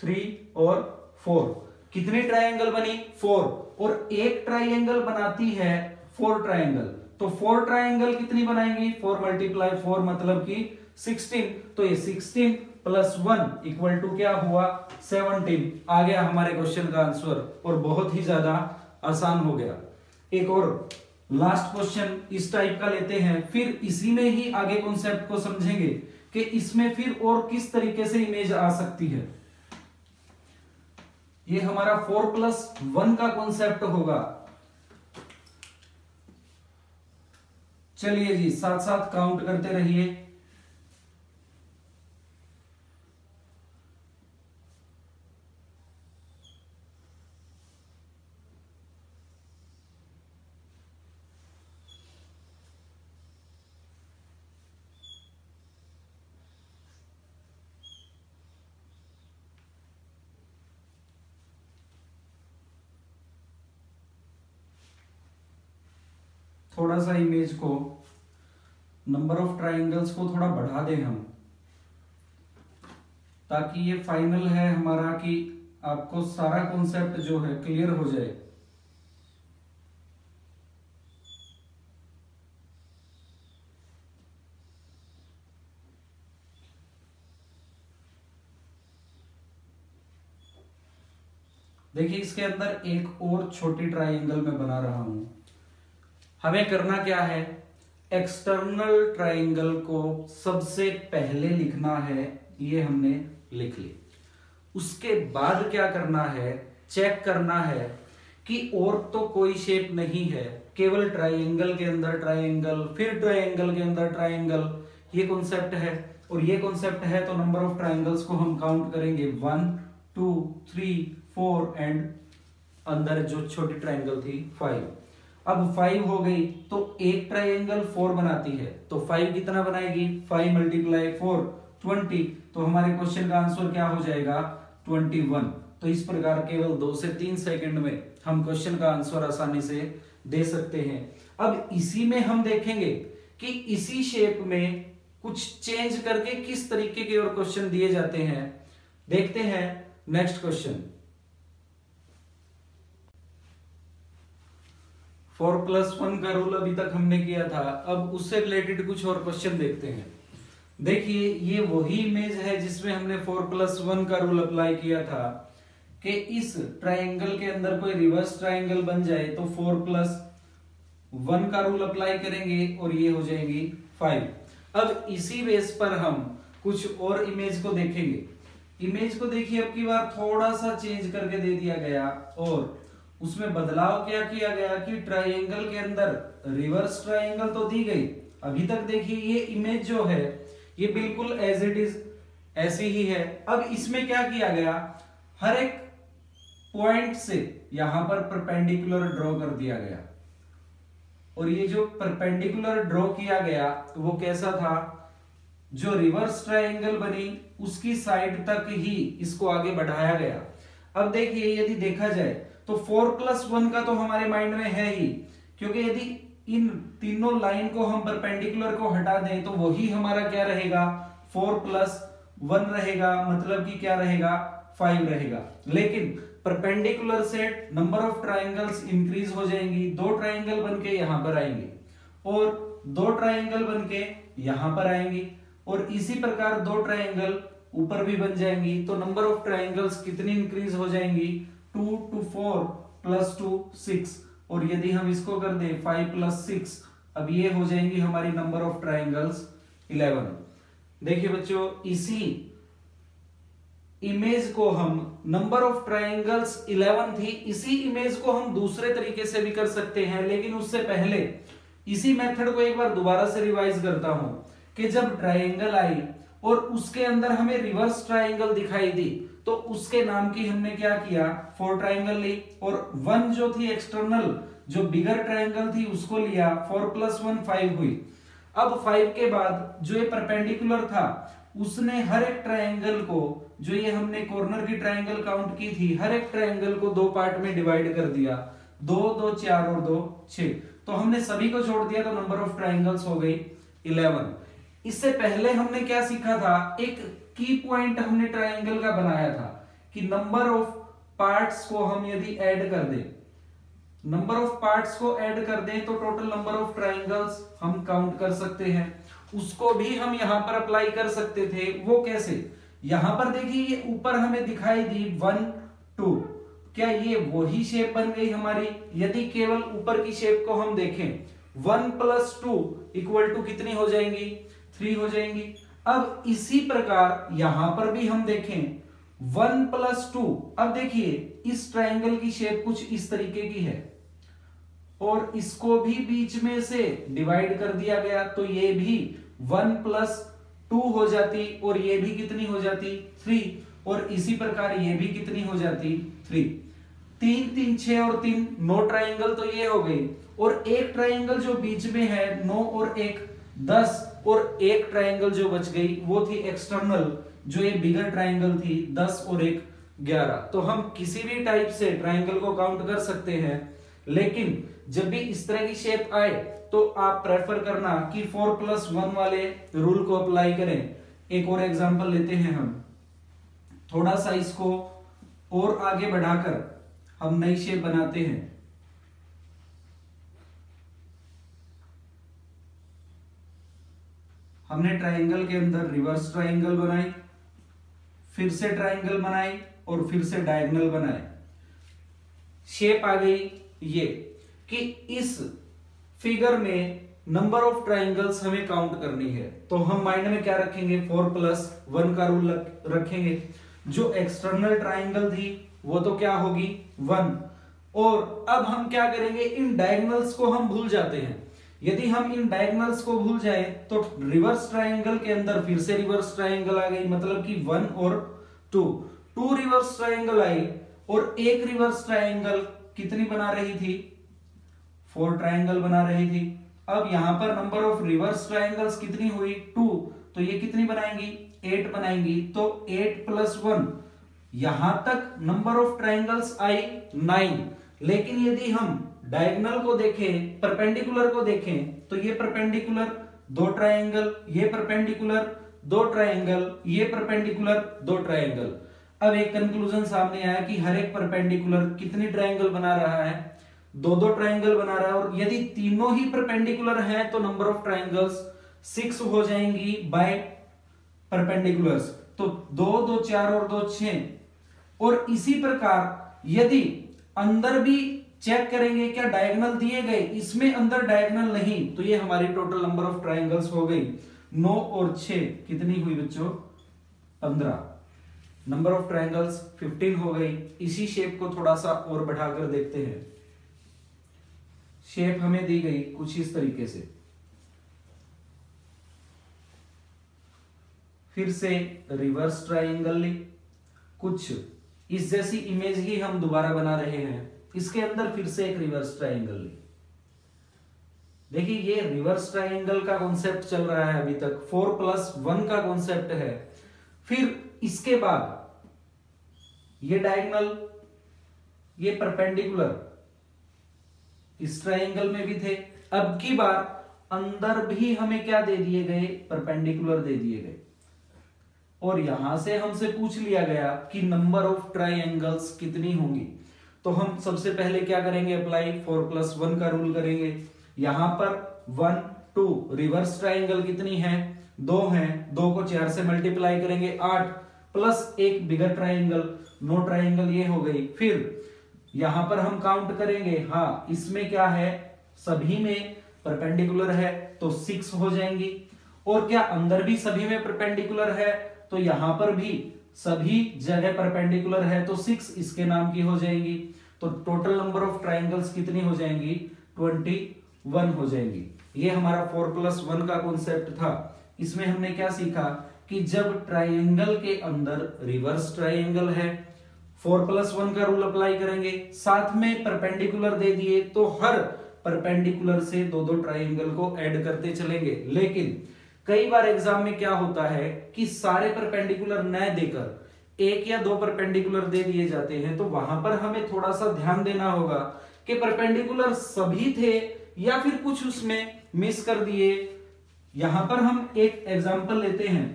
थ्री और फोर, कितनी ट्राइंगल बनी? फोर। और एक ट्राइंगल बनाती है फोर ट्राइंगल, तो फोर ट्राइंगल कितनी बनाएंगी? फोर मल्टीप्लाई फोर मतलब कि सिक्सटीन। तो ये sixteen plus one equal to क्या हुआ? सेवनटीन। आ गया हमारे क्वेश्चन का आंसर, और बहुत ही ज्यादा आसान हो गया। एक और लास्ट क्वेश्चन इस टाइप का लेते हैं, फिर इसी में ही आगे कॉन्सेप्ट को समझेंगे कि इसमें फिर और किस तरीके से इमेज आ सकती है। ये हमारा फोर प्लस वन का कॉन्सेप्ट होगा। चलिए जी, साथ साथ काउंट करते रहिए। थोड़ा सा इमेज को, नंबर ऑफ ट्राइंगल्स को थोड़ा बढ़ा दें हम, ताकि ये फाइनल है हमारा कि आपको सारा कॉन्सेप्ट जो है क्लियर हो जाए। देखिए, इसके अंदर एक और छोटी ट्राइंगल में बना रहा हूं। हमें करना क्या है? एक्सटर्नल ट्राइंगल को सबसे पहले लिखना है, ये हमने लिख ली। उसके बाद क्या करना है? चेक करना है कि और तो कोई शेप नहीं है, केवल ट्राइंगल के अंदर ट्राइंगल, फिर ट्राइंगल के अंदर ट्राइंगल, ये कॉन्सेप्ट है। और ये कॉन्सेप्ट है तो नंबर ऑफ ट्राइंगल्स को हम काउंट करेंगे, one two three four, and अंदर जो छोटी ट्राइंगल थी फाइव। अब फाइव हो गई तो एक ट्राइंगल फोर बनाती है, तो फाइव कितना बनाएगी? Five multiply four, twenty. तो हमारे क्वेश्चन का आंसर क्या हो जाएगा? Twenty one. तो इस प्रकार केवल दो से तीन सेकंड में हम क्वेश्चन का आंसर आसानी से दे सकते हैं। अब इसी में हम देखेंगे कि इसी शेप में कुछ चेंज करके किस तरीके के और क्वेश्चन दिए जाते हैं। देखते हैं next question. Four plus one का रूल अभी तक हमने किया था, अब उससे रिलेटेड कुछ और क्वेश्चन देखते हैं। देखिए, ये वही इमेज है जिसमें हमने फोर प्लस वन का रूल अप्लाई किया था कि इस ट्राइंगल के अंदर कोई रिवर्स ट्राइंगल बन जाए तो फोर प्लस वन का रूल अप्लाई करेंगे और ये हो जाएगी फाइव। अब इसी बेस पर हम कुछ और इमेज को देखेंगे। इमेज को देखिए, अब की बार थोड़ा सा चेंज करके दे दिया गया, और उसमें बदलाव क्या किया गया कि ट्राइंगल के अंदर रिवर्स ट्राइंगल तो दी गई। अभी तक देखिए, ये इमेज जो है ये बिल्कुल एज इट इज ऐसी ही है। अब इसमें क्या किया गया? हर एक पॉइंट से यहां पर परपेंडिकुलर ड्रॉ कर दिया गया, और ये जो परपेंडिकुलर ड्रॉ किया गया वो कैसा था? जो रिवर्स ट्राइंगल बनी उसकी साइड तक ही इसको आगे बढ़ाया गया। अब देखिए, यदि देखा जाए तो फोर प्लस वन का तो हमारे माइंड में है ही, क्योंकि यदि इन तीनों लाइन को हम परपेंडिकुलर को हटा दें तो वही हमारा क्या रहेगा, फोर प्लस वन रहेगा, मतलब कि क्या रहेगा, फाइव रहेगा। लेकिन perpendicular set number of triangles increase हो जाएंगी, दो ट्राइंगल बनके यहां पर आएंगे और दो ट्राइंगल बनके यहां पर आएंगी और इसी प्रकार दो ट्राइंगल ऊपर भी बन जाएंगी। तो नंबर ऑफ ट्राइंगल्स कितनी इंक्रीज हो जाएंगी, two two four plus two six, और यदि हम इसको कर दें फाइव प्लस सिक्स, अब ये हो जाएंगी हमारी नंबर ऑफ ट्राइंगल्स इलेवन। देखिए बच्चों, इसी इमेज को हम नंबर ऑफ ट्राइंगल्स इलेवन थी, इसी इमेज को हम दूसरे तरीके से भी कर सकते हैं, लेकिन उससे पहले इसी मेथड को एक बार दोबारा से रिवाइज करता हूं कि जब ट्राइंगल आई और उसके अंदर हमें रिवर्स ट्राइंगल दिखाई दी तो उसके नाम की हमने क्या किया, फोर ट्राइंगल ली और वन जो थी एक्सटर्नल जो बिगर ट्राइंगल थी उसको लिया, फोर प्लस वन फाइव हुई। अब फाइव के बाद जो ये परपेंडिकुलर था उसने हर एक ट्राइंगल को, जो ये हमने कॉर्नर की ट्राइंगल काउंट की थी, हर एक ट्राइंगल को दो पार्ट में डिवाइड कर दिया, दो दो चार और दो छह, तो हमने सभी को जोड़ दिया तो नंबर ऑफ ट्राइंगल्स हो गई इलेवन। इससे पहले हमने क्या सीखा था, एक की पॉइंट हमने ट्राइंगल का बनाया था कि नंबर ऑफ पार्ट्स को हम यदि ऐड कर दें, नंबर ऑफ पार्ट्स को ऐड कर दें तो टोटल नंबर ऑफ ट्राइंगल्स हम काउंट कर सकते हैं। उसको भी हम यहां पर अप्लाई कर सकते थे, वो कैसे, यहां पर देखिए ये ऊपर हमें दिखाई दी वन टू, क्या ये वही शेप बन गई हमारी? यदि केवल ऊपर की शेप को हम देखें, one plus two equal to कितनी हो जाएंगी, थ्री हो जाएंगी। अब इसी प्रकार यहां पर भी हम देखें वन प्लस टू, अब देखिए इस ट्राइंगल की शेप कुछ इस तरीके की है और इसको भी बीच में से डिवाइड कर दिया गया तो ये भी वन प्लस टू हो जाती और ये भी कितनी हो जाती, थ्री, और इसी प्रकार ये भी कितनी हो जाती, थ्री। तीन तीन छह और तीन, नौ ट्राइंगल तो ये हो गई और एक ट्राइंगल जो बीच में है, नौ और एक दस, और एक ट्राइंगल जो बच गई वो थी एक्सटर्नल जो ये बिगर ट्राइंगल थी, दस और एक ग्यारह। तो हम किसी भी टाइप से ट्राइंगल को काउंट कर सकते हैं, लेकिन जब भी इस तरह की शेप आए तो आप प्रेफर करना कि फोर प्लस वन वाले रूल को अप्लाई करें। एक और एग्जांपल लेते हैं, हम थोड़ा सा इसको और आगे बढ़ाकर हम नई शेप बनाते हैं। हमने ट्राइंगल के अंदर रिवर्स ट्राइंगल बनाई, फिर से ट्राइंगल बनाई और फिर से डायगोनल बनाए। शेप आ गई ये कि इस फिगर में नंबर ऑफ ट्राइंगल्स हमें काउंट करनी है, तो हम माइंड में क्या रखेंगे, फोर प्लस वन का रूल रखेंगे। जो एक्सटर्नल ट्राइंगल थी वो तो क्या होगी, वन, और अब हम क्या करेंगे, इन डायगोनल्स को हम भूल जाते हैं। यदि हम इन डायगोनल्स को भूल जाए तो रिवर्स ट्राइंगल के अंदर फिर से रिवर्स ट्राइंगल आ गई, मतलब कि वन और टू, टू रिवर्स ट्राइंगल आई और एक रिवर्स ट्राइंगल कितनी बना रही थी, फोर ट्राइंगल बना रही थी। अब यहां पर नंबर ऑफ रिवर्स ट्राइंगल्स कितनी हुई, टू, तो ये कितनी बनाएंगी, एट बनाएंगी, तो एट प्लस वन, यहां तक नंबर ऑफ ट्राइंगल्स आई नाइन। लेकिन यदि हम डायगोनल को देखें, परपेंडिकुलर को देखें, तो ये परपेंडिकुलर दो ट्राइंगल, ये परपेंडिकुलर दो ट्राइंगल, ये परपेंडिकुलर दो ट्राइंगल। अब एक कंक्लूजन सामने आया कि हर एक परपेंडिकुलर कितनी ट्राइंगल बना रहा है, दो दो ट्राइंगल बना रहा है, और यदि तीनों ही परपेंडिकुलर हैं तो नंबर ऑफ ट्राइंगल्स सिक्स हो जाएंगी बाय परपेंडिकुलर्स, तो दो दो चार और दो छह। और इसी प्रकार यदि अंदर भी चेक करेंगे क्या डायगोनल दिए गए, इसमें अंदर डायगोनल नहीं, तो ये हमारी टोटल नंबर ऑफ ट्राइंगल्स हो गई नौ और छह कितनी हुई बच्चों, पंद्रह। नंबर ऑफ ट्राइंगल्स फिफ्टीन हो गई। इसी शेप को थोड़ा सा और बढ़ाकर देखते हैं। शेप हमें दी गई कुछ इस तरीके से, फिर से रिवर्स ट्राइंगल ली, कुछ इस जैसी इमेज ही हम दोबारा बना रहे हैं, इसके अंदर फिर से एक रिवर्स ट्राइंगल ली। देखिए ये रिवर्स ट्राइंगल का कॉन्सेप्ट चल रहा है अभी तक, फोर प्लस वन का कॉन्सेप्ट है। फिर इसके बाद ये डायगोनल, ये परपेंडिकुलर, इस ट्राइंगल में भी थे, अब की बार अंदर भी हमें क्या दे दिए गए, परपेंडिकुलर दे दिए गए। और यहां से हमसे पूछ लिया गया कि नंबर ऑफ ट्राइंगल्स कितनी होंगी, तो हम सबसे पहले क्या करेंगे, अप्लाई फोर प्लस वन का रूल करेंगे। यहां पर वन टू, रिवर्स ट्राइंगल कितनी है, दो हैं, दो को चार से मल्टीप्लाई करेंगे आठ, प्लस एक बिगर ट्राइंगल, नो ट्राइंगल ये हो गई। फिर यहां पर हम काउंट करेंगे, हाँ इसमें क्या है, सभी में परपेंडिकुलर है तो सिक्स हो जाएंगी, और क्या अंदर भी सभी में परपेंडिकुलर है, तो यहां पर भी सभी जगह परपेंडिकुलर है तो सिक्स इसके नाम की हो जाएंगी। तो टोटल नंबर ऑफ ट्राइंगल्स कितनी हो जाएंगी, इक्कीस हो जाएंगी। ये हमारा फोर प्लस वन का कॉन्सेप्ट था। इसमें हमने क्या सीखा कि जब ट्राइंगल के अंदर रिवर्स ट्राइंगल है, फोर प्लस वन का रूल अप्लाई करेंगे, साथ में परपेंडिकुलर दे दिए तो हर परपेंडिकुलर से दो दो ट्राइंगल को ऐड करते चलेंगे। लेकिन कई बार एग्जाम में क्या होता है कि सारे परपेंडिकुलर न देकर एक या दो परपेंडिकुलर दे दिए जाते हैं, तो वहां पर हमें थोड़ा सा ध्यान देना होगा कि परपेंडिकुलर सभी थे या फिर कुछ उसमें मिस कर दिए। यहां पर हम एक एग्जांपल लेते हैं,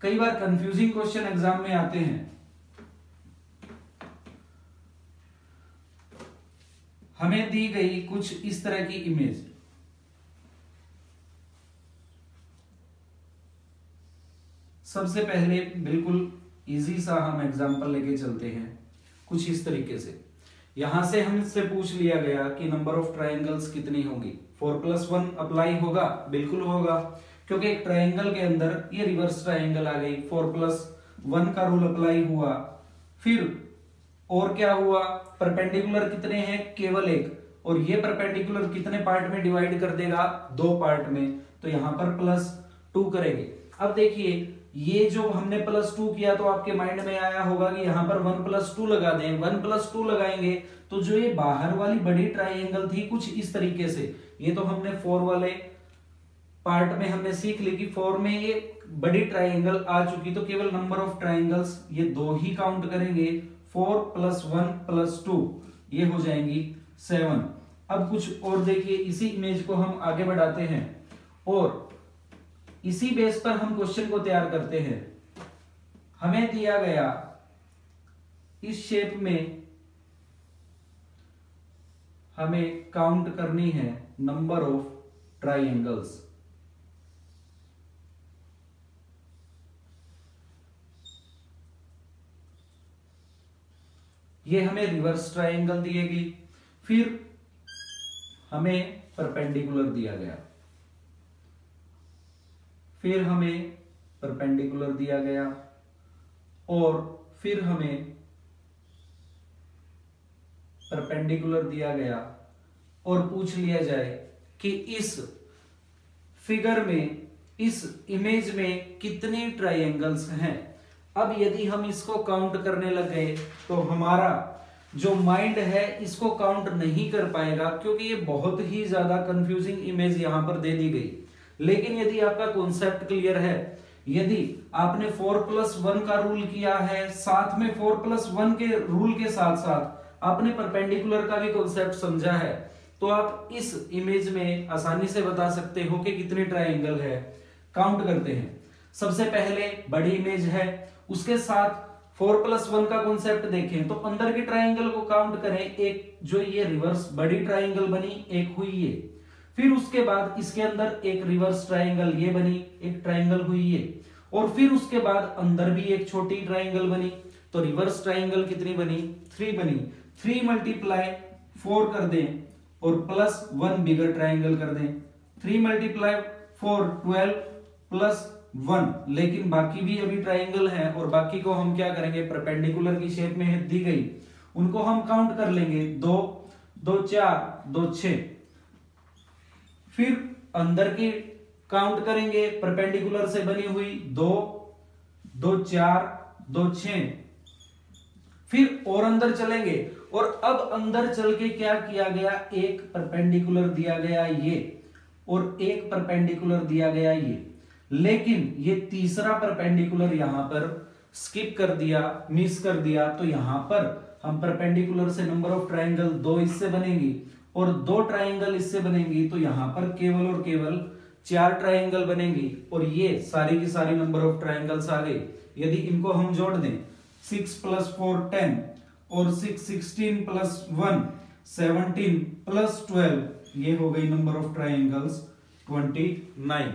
कई बार कंफ्यूजिंग क्वेश्चन एग्जाम में आते हैं। हमें दी गई कुछ इस तरह की इमेज, सबसे पहले बिल्कुल इजी सा हम एग्जांपल लेके चलते हैं कुछ इस तरीके से। यहां से हमसे पूछ लिया गया कि नंबर ऑफ ट्राइंगल्स कितनी होगी, फोर प्लस वन अप्लाई होगा, बिल्कुल होगा, क्योंकि एक ट्राइंगल के अंदर ये रिवर्स ट्राइंगल आ गई, फोर प्लस वन का रूल अप्लाई हुआ। फिर और क्या हुआ, परपेंडिकुलर कितने हैं, केवल एक, और ये परपेंडिकुलर कितने पार्ट में डिवाइड कर देगा, दो पार्ट में, तो यहां पर प्लस टू करेंगे। अब देखिए ये जो हमने प्लस टू किया तो आपके माइंड में आया होगा कि यहां पर वन प्लस टू लगा दें, वन प्लस टू लगाएंगे तो जो ये बाहर वाली बड़ी ट्राइंगल थी कुछ इस तरीके से, ये तो हमने फोर वाले पार्ट में हमने सीख ली कि फोर में ये बड़ी ट्राइंगल आ चुकी, तो केवल नंबर ऑफ ट्राइंगल्स ये दो ही काउंट करेंगे, four plus one plus two, ये हो जाएंगी सेवन। अब कुछ और देखिए, इसी इमेज को हम आगे बढ़ाते हैं और इसी बेस पर हम क्वेश्चन को तैयार करते हैं। हमें दिया गया इस शेप में हमें काउंट करनी है नंबर ऑफ ट्राइंगल्स। ये हमें रिवर्स ट्राइंगल दिए गई, फिर हमें परपेंडिकुलर दिया गया, फिर हमें परपेंडिकुलर दिया गया, और फिर हमें परपेंडिकुलर दिया गया, और पूछ लिया जाए कि इस फिगर में, इस इमेज में कितने ट्राइंगल्स हैं। अब यदि हम इसको काउंट करने लग गए तो हमारा जो माइंड है इसको काउंट नहीं कर पाएगा, क्योंकि ये बहुत ही ज्यादा कंफ्यूजिंग इमेज यहां पर दे दी गई। लेकिन यदि आपका कॉन्सेप्ट क्लियर है, यदि आपने फोर प्लस वन का रूल किया है, साथ में फोर प्लस वन के रूल के साथ साथ आपने परपेंडिकुलर का भी कॉन्सेप्ट समझा है, तो आप इस इमेज में आसानी से बता सकते हो कि कितने ट्राइंगल है। काउंट करते हैं, सबसे पहले बड़ी इमेज है, उसके साथ फोर प्लस वन का कॉन्सेप्ट देखें तो अंदर के ट्राइंगल को काउंट करें, एक जो ये रिवर्स बड़ी ट्राइंगल बनी, एक हुई ये, फिर उसके बाद इसके अंदर एक रिवर्स ट्राइंगल ये बनी, एक ट्राइंगल हुई ये, और फिर उसके बाद अंदर भी एक छोटी ट्राइंगल बनी, तो रिवर्स ट्राइंगल कितनी बनी, थ्री बनी, थ्री मल्टीप्लाई फोर कर दें और प्लस वन बिगर ट्राइंगल कर दें, three multiply four twelve plus one, लेकिन बाकी भी अभी ट्राइंगल है और बाकी को हम क्या करेंगे, परपेंडिकुलर की शेप में दी गई उनको हम काउंट कर लेंगे, दो दो चार दो छह, फिर अंदर की काउंट करेंगे परपेंडिकुलर से बनी हुई, दो दो चार दो छह, फिर और अंदर चलेंगे, और अब अंदर चल के क्या किया गया, एक परपेंडिकुलर दिया गया ये और एक परपेंडिकुलर दिया गया ये, लेकिन ये तीसरा परपेंडिकुलर यहां पर स्किप कर दिया, मिस कर दिया, तो यहां पर हम परपेंडिकुलर से नंबर ऑफ ट्राइंगल दो इससे बनेगी और दो ट्राइंगल इससे बनेंगी तो यहाँ पर केवल और केवल चार ट्राइंगल बनेंगी और ये सारी की सारी नंबर ऑफ ट्राइंगल्स आ गई। यदि इनको हम जोड़ दें सिक्स प्लस फोर टेन और six sixteen plus one seventeen plus twelve ये हो गई number of triangles twenty nine.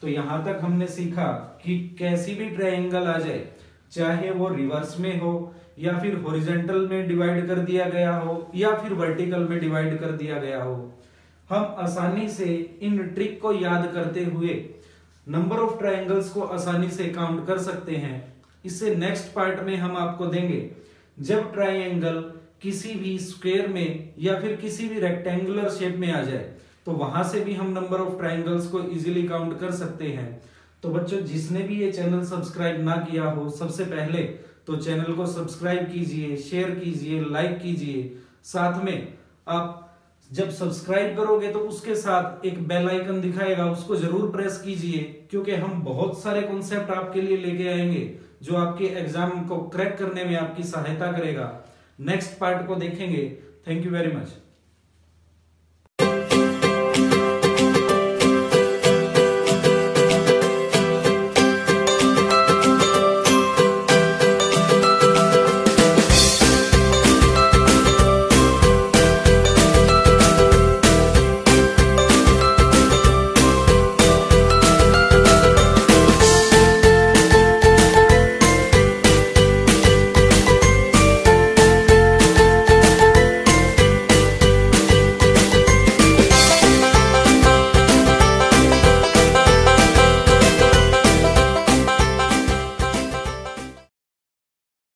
तो यहां तक हमने सीखा कि कैसी भी ट्राइंगल आ जाए चाहे वो रिवर्स में हो या फिर हॉरिजॉन्टल में डिवाइड कर दिया गया हो या फिर वर्टिकल में डिवाइड कर दिया गया हो, हम आसानी से इन ट्रिक को याद करते हुए नंबर ऑफ ट्राइंगल्स को आसानी से काउंट कर सकते हैं। इससे नेक्स्ट पार्ट में हम आपको देंगे जब ट्राइंगल किसी भी स्क्वायर में या फिर किसी भी रेक्टेंगुलर शेप में आ जाए तो वहां से भी हम नंबर ऑफ ट्राइंगल्स को इजीली काउंट कर सकते हैं। तो बच्चों जिसने भी ये चैनल सब्सक्राइब ना किया हो सबसे पहले तो चैनल को सब्सक्राइब कीजिए, शेयर कीजिए, लाइक कीजिए। साथ में आप जब सब्सक्राइब करोगे तो उसके साथ एक बेल आइकन दिखाएगा उसको जरूर प्रेस कीजिए, क्योंकि हम बहुत सारे कॉन्सेप्ट आपके लिए लेके आएंगे जो आपके एग्जाम को क्रैक करने में आपकी सहायता करेगा। नेक्स्ट पार्ट को देखेंगे। Thank you very much.